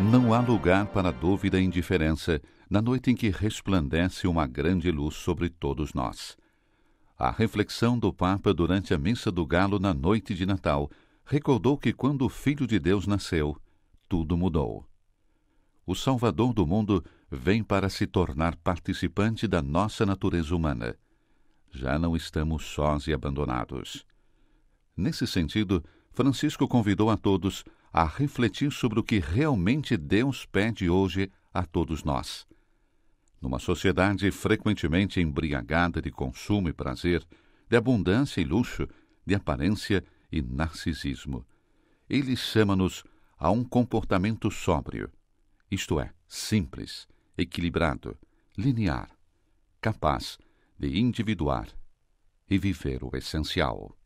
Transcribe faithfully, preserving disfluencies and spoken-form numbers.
Não há lugar para dúvida e indiferença na noite em que resplandece uma grande luz sobre todos nós. A reflexão do Papa durante a Missa do Galo na noite de Natal recordou que quando o Filho de Deus nasceu, tudo mudou. O Salvador do mundo vem para se tornar participante da nossa natureza humana. Já não estamos sós e abandonados. Nesse sentido, Francisco convidou a todos a refletir sobre o que realmente Deus pede hoje a todos nós. Numa sociedade frequentemente embriagada de consumo e prazer, de abundância e luxo, de aparência e narcisismo, ele chama-nos a um comportamento sóbrio, isto é, simples, equilibrado, linear, capaz de individuar e viver o essencial.